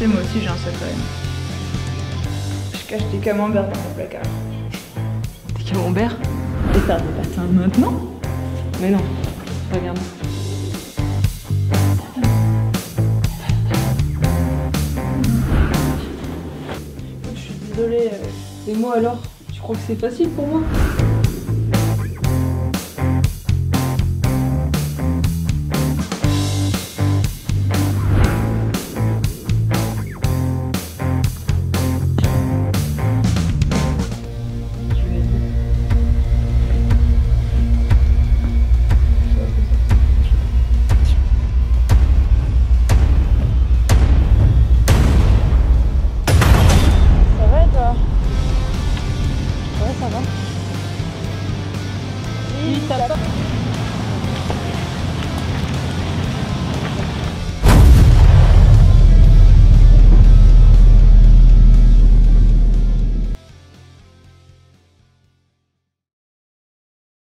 sais, moi aussi j'ai un sac quand même. Je cache des camemberts dans mon placard. Des camemberts? Je vais faire des patins maintenant? Mais non, regarde. Je suis désolée, et moi alors? Tu crois que c'est facile pour moi?